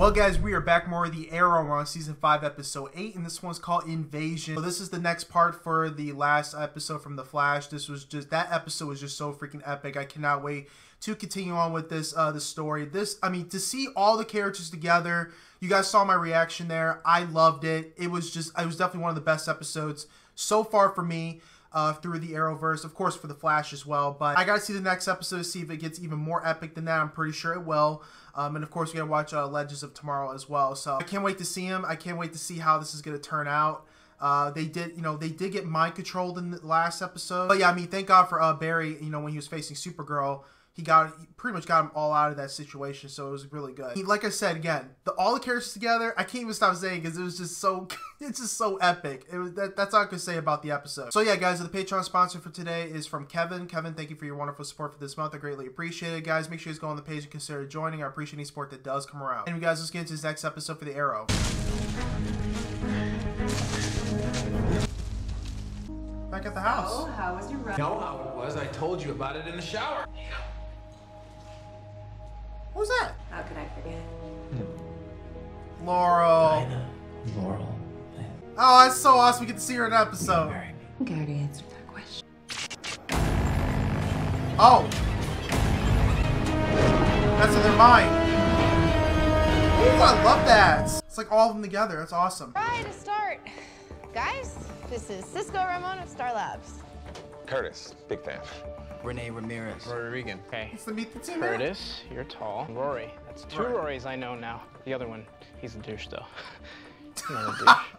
Well, guys, we are back. More of the Arrow on Season 5, Episode 8, and this one's called Invasion. So this is the next part for the last episode from The Flash. This was just, that episode was just so freaking epic. I cannot wait to continue on with this, the story. This, I mean, to see all the characters together, you guys saw my reaction there. I loved it. It was just, it was definitely one of the best episodes so far for me. Through the Arrowverse, of course, for The Flash as well. But I gotta see the next episode to see if it gets even more epic than that. I'm pretty sure it will. And of course, we gotta watch Legends of Tomorrow as well. So I can't wait to see him. I can't wait to see how this is gonna turn out. They did, you know, they did get mind controlled in the last episode. But yeah, I mean, thank God for Barry. You know, when he was facing Supergirl, he pretty much got him all out of that situation. So it was really good. He, like I said again, all the characters together, I can't even stop saying, because it was just so, it's just so epic. It was that's all I could say about the episode. So yeah, guys, the Patreon sponsor for today is from Kevin. Kevin, thank you for your wonderful support for this month. I greatly appreciate it, guys. Make sure you guys go on the page and consider joining. I appreciate any support that does come around. And guys, let's get into this next episode for the Arrow. Back at the house. Oh, how was your ride? You know how it was. I told you about it in the shower. Yeah. What was that? How could I forget? Laurel. Laurel. Oh, that's so awesome. We get to see her in an episode. Okay, I already answered that question. Oh. That's in their mind. Ooh, I love that. It's like all of them together. That's awesome. Try to start. Guys, this is Cisco Ramon of Star Labs. Curtis, big fan. Renee Ramirez. Rory Regan. Hey. Let's meet the team. Curtis, you're tall. Rory. That's two Rorys I know now. The other one, he's a douche though. Not a douche.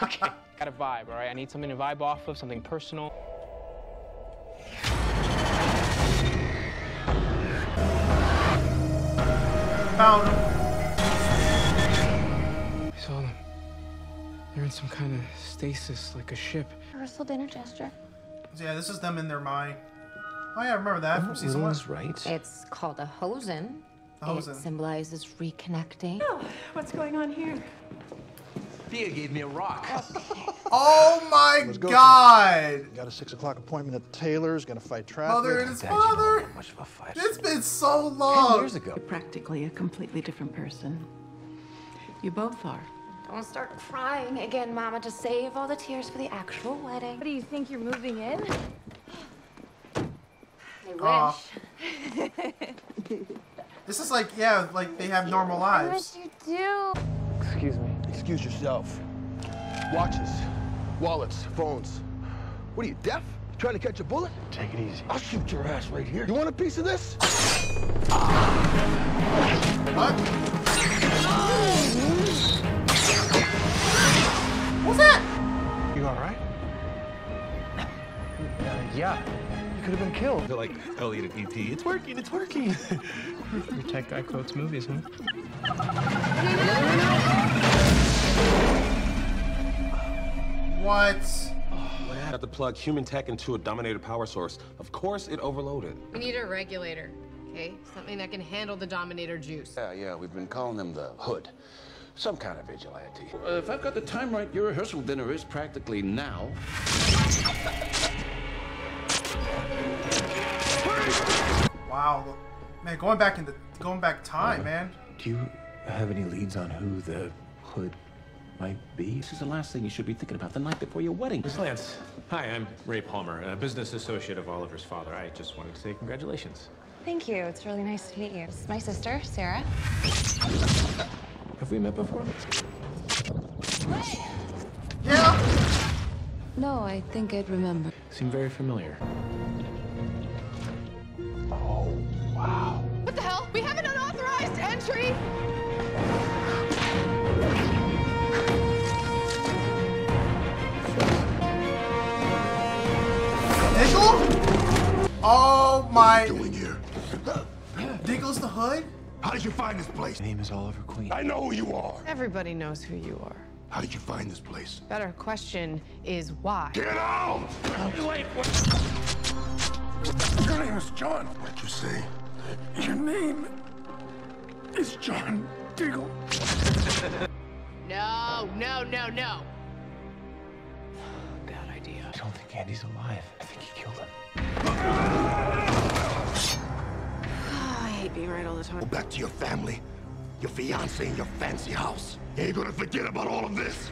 Okay. Got a vibe, all right? I need something to vibe off of, something personal. Found him. I saw them. They're in some kind of stasis, like a ship. Rehearsal dinner gesture. Yeah, this is them in their mind. Oh yeah, I remember that from season one. Right. It's called a hosen. The hosen. It symbolizes reconnecting. Oh, what's going on here? Thea gave me a rock. Oh my God! Got a 6 o'clock appointment at the tailor's. Gonna fight traffic. Mother and his father. Much of a fight. It's been so long. 10 years ago. You're practically a completely different person. You both are. Don't start crying again, Mama. Just save all the tears for the actual wedding. What do you think, you're moving in? I wish. This is like, yeah, like they have normal lives. I wish you do. Excuse me. Excuse yourself. Watches, wallets, phones. What are you, deaf? Trying to catch a bullet? Take it easy. I'll shoot your ass right here. You want a piece of this? What? What's that? You all right? Yeah. You could have been killed. They're like, Elliot and E.T. It's working, it's working. Your tech guy quotes movies, huh? What? What happened? Had to plug human tech into a dominator power source. Of course, it overloaded. We need a regulator, okay? Something that can handle the dominator juice. Yeah, we've been calling them the Hood. Some kind of vigilante. If I've got the time right, your rehearsal dinner is practically now. Wow, man, going back time, man. Do you have any leads on who the Hood might be? This is the last thing you should be thinking about the night before your wedding. Miss Lance, hi, I'm Ray Palmer, a business associate of Oliver's father. I just wanted to say congratulations. Thank you. It's really nice to meet you. This is my sister, Sarah. Have we met before? Wait. Yeah. No, I think I'd remember. Seemed very familiar. Oh, wow. What the hell? We have an unauthorized entry! Diggle? Oh my... What are you doing here? Diggle's the Hood? How did you find this place? My name is Oliver Queen. I know who you are. Everybody knows who you are. How did you find this place? Better question is why. Get out! You're late. Your name is John. What'd you say? Your name is John Diggle. No. Bad idea. I don't think Andy's alive. I think he killed him. Being right all the time. Go back to your family. your fiance in your fancy house. You ain't gonna forget about all of this.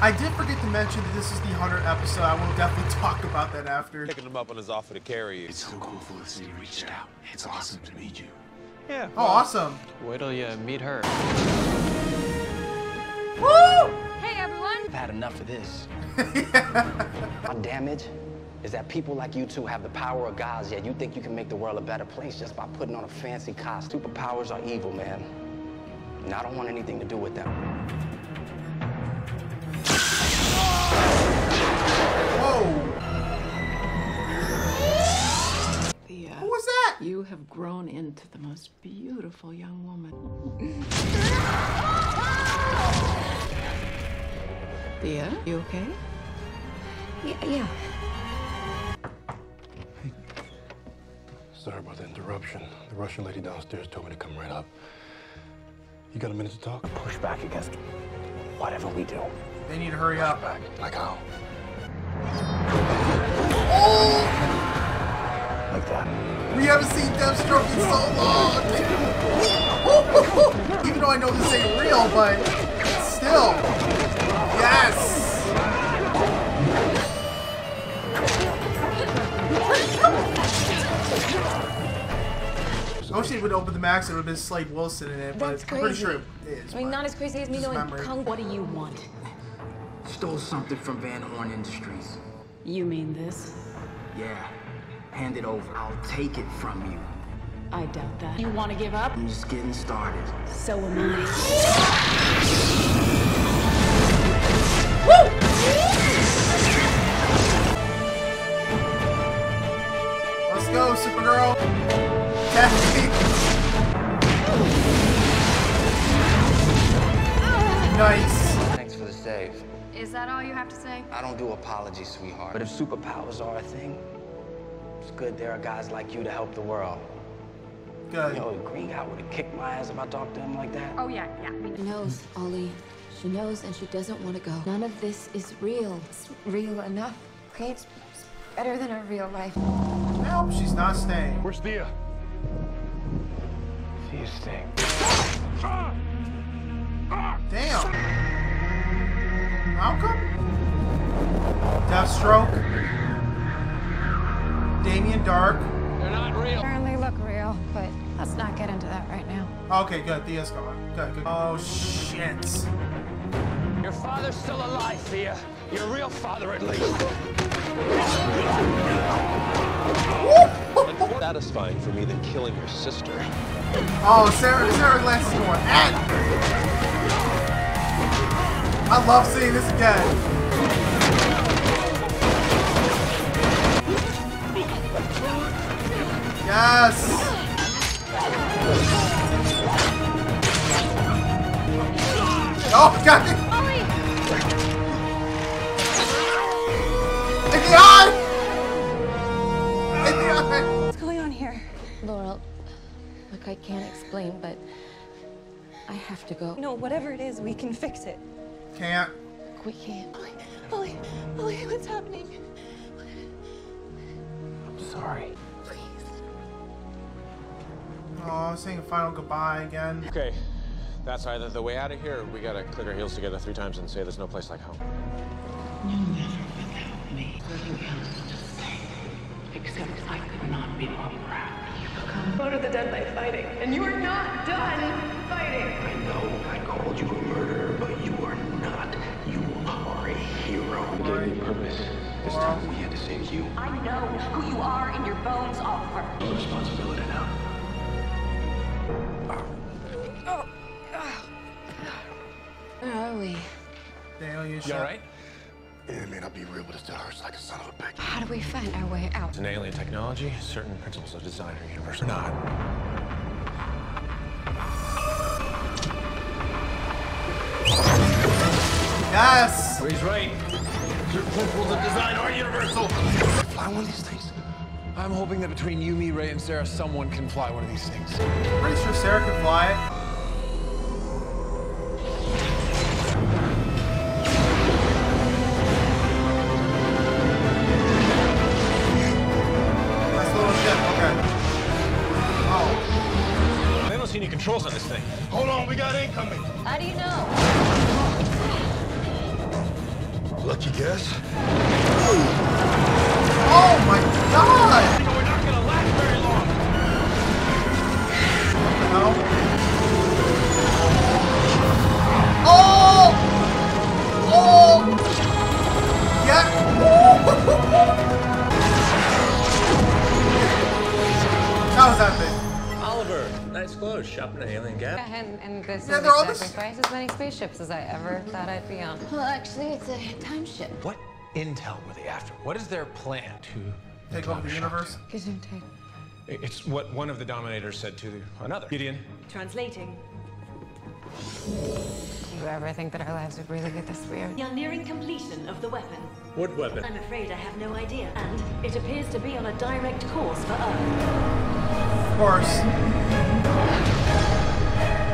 I did forget to mention that this is the Hunter episode. I will definitely talk about that after. Picking him up on his offer to carry you. It's so cool for us that you reached out. It's awesome to meet you. Yeah. Oh, well, awesome. Wait till you meet her. Woo! Hey, everyone. I've had enough of this. My damage is that people like you two have the power of gods, yet you think you can make the world a better place just by putting on a fancy costume. Superpowers are evil, man. And I don't want anything to do with them. Whoa! Thea. Who was that? You have grown into the most beautiful young woman. Thea, you okay? Yeah. Hey. Sorry about the interruption. The Russian lady downstairs told me to come right up. You got a minute to talk? Push back against him. Whatever we do. They need to hurry up. Back. Like how? Oh! Like that. We haven't seen Deathstroke in so long! Even though I know this ain't real, but still. Yes! I wish they would open the max, it would have been Slade Wilson in it, but that's crazy. I'm pretty sure it is. I mean, not as crazy as me knowing Kung. What do you want? Stole something from Van Horn Industries. You mean this? Yeah. Hand it over. I'll take it from you. I doubt that. You want to give up? I'm just getting started. So am I. Woo! Let's go, Supergirl. Nice. Thanks for the save. Is that all you have to say? I don't do apologies, sweetheart. But if superpowers are a thing, it's good there are guys like you to help the world. Good. Yo, the green guy would have kicked my ass if I talked to him like that. Oh, yeah. She knows, Ollie. She knows, and she doesn't want to go. None of this is real. It's real enough, okay? It's better than our real life. Nope, she's not staying. Where's Thea? Thea's staying. Damn. Malcolm? Deathstroke? Damien Dark? They're not real. Apparently look real, but let's not get into that right now. Okay, good. Thea's gone. Good. Oh, shit. Your father's still alive, Thea. Your real father, at least. It's more satisfying for me than killing your sister. Oh, Sarah Lance is going at it. I love seeing this again. Yes! Oh, got it! In the eye! In the eye! What's going on here? Laurel, look, I can't explain, but I have to go. No, whatever it is, we can fix it. Can't. Look, we can't. Ollie, what's happening? I'm sorry. Please. Oh, saying a final goodbye again. Okay, that's either the way out of here or we gotta click our heels together 3 times and say there's no place like home. You never without me. Nothing else to say, except I could not be more proud. You've become part of the dead by fighting, and you are not done fighting. I know I called you a murderer, but you are not. You are a hero. You gave me purpose. This time we had to save you. I know who you are in your bones, Oliver. Your responsibility now. Where are we? Dale, you alright? It may not be real, but it still hurts like a son of a bitch. How do we find our way out? It's an alien technology. Certain principles of design are universal. Not. Yes! He's right. Certain principles of design are universal. Fly one of these things. I'm hoping that between you, me, Ray, and Sarah, someone can fly one of these things. I'm pretty sure Sarah can fly it. see any controls on this thing. Hold on, we got incoming. How do you know? Lucky guess. Ooh. Oh my God! We're not gonna last very long. No. Oh! Oh! Yeah! Woo! How was that thing? Oliver, nice clothes. Shopping at Alien Gap. Yeah, and this is exactly twice as many spaceships as I ever thought I'd be on. Well, actually, it's a time ship. What intel were they after? What is their plan to take over the universe? It's what one of the Dominators said to another. Gideon. Translating. Do you ever think that our lives would really get this weird? You're nearing completion of the weapon. What weapon? I'm afraid I have no idea. And it appears to be on a direct course for Earth. Of course.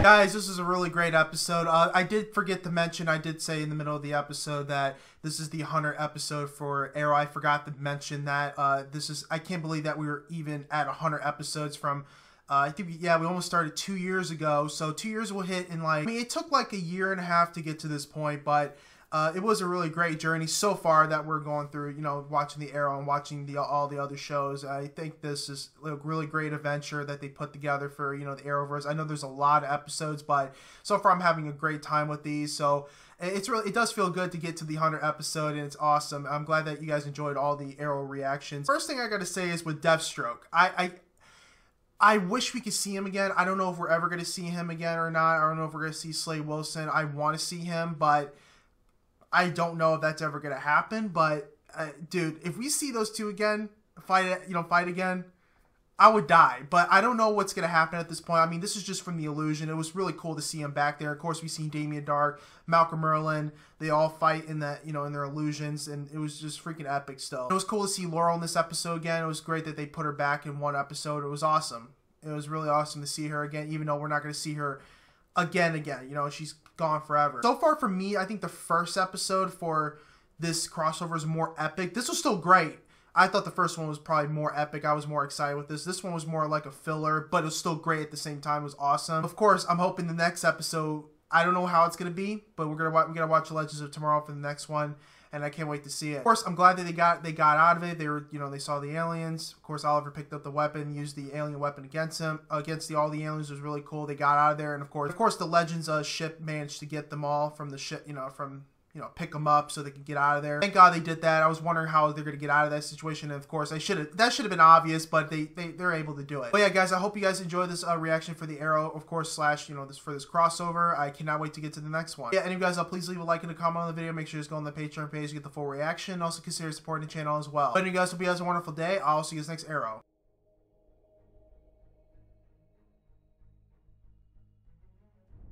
Guys, this is a really great episode. I did forget to mention, I did say in the middle of the episode that this is the 100th episode for Arrow. I forgot to mention that. I can't believe that we were even at 100 episodes from... I think, yeah, we almost started 2 years ago, so 2 years will hit in like, I mean, it took like a year and a half to get to this point, but it was a really great journey so far that we're going through, you know, watching the Arrow and watching all the other shows. I think this is a really great adventure that they put together for, you know, the Arrowverse. I know there's a lot of episodes, but so far I'm having a great time with these, so... It does feel good to get to the 100th episode, and it's awesome. I'm glad that you guys enjoyed all the Arrow reactions. First thing I gotta say is with Deathstroke, I wish we could see him again. I don't know if we're ever going to see him again or not. I don't know if we're going to see Slade Wilson. I want to see him, but I don't know if that's ever going to happen. But, dude, if we see those two again, fight again, I would die. But I don't know what's going to happen at this point. I mean, this is just from the illusion. It was really cool to see him back there. Of course, we've seen Damien Dark, Malcolm Merlin. They all fight in that, you know, in their illusions, and it was just freaking epic stuff. It was cool to see Laurel in this episode again. It was great that they put her back in one episode. It was awesome. It was really awesome to see her again, even though we're not going to see her again. You know, she's gone forever. So far for me, I think the first episode for this crossover is more epic. This was still great. I thought the first one was probably more epic. I was more excited with this. This one was more like a filler, but it was still great at the same time. It was awesome. Of course, I'm hoping the next episode, I don't know how it's going to be, but we're gonna watch Legends of Tomorrow for the next one, and I can't wait to see it. Of course, I'm glad that they got out of it. They were, you know, they saw the aliens. Of course, Oliver picked up the weapon, used the alien weapon against him, all the aliens. It was really cool. They got out of there, and of course, the Legends ship managed to get them all from the ship, pick them up so they can get out of there. Thank God they did that. I was wondering how they're going to get out of that situation. And of course, that should have been obvious, but they're able to do it. But yeah, guys, I hope you guys enjoyed this reaction for the Arrow, of course, for this crossover. I cannot wait to get to the next one. Yeah, and you guys, please leave a like and a comment on the video. Make sure you just go on the Patreon page to get the full reaction. Also consider supporting the channel as well. But you guys, hope you guys have a wonderful day. I'll see you guys next Arrow.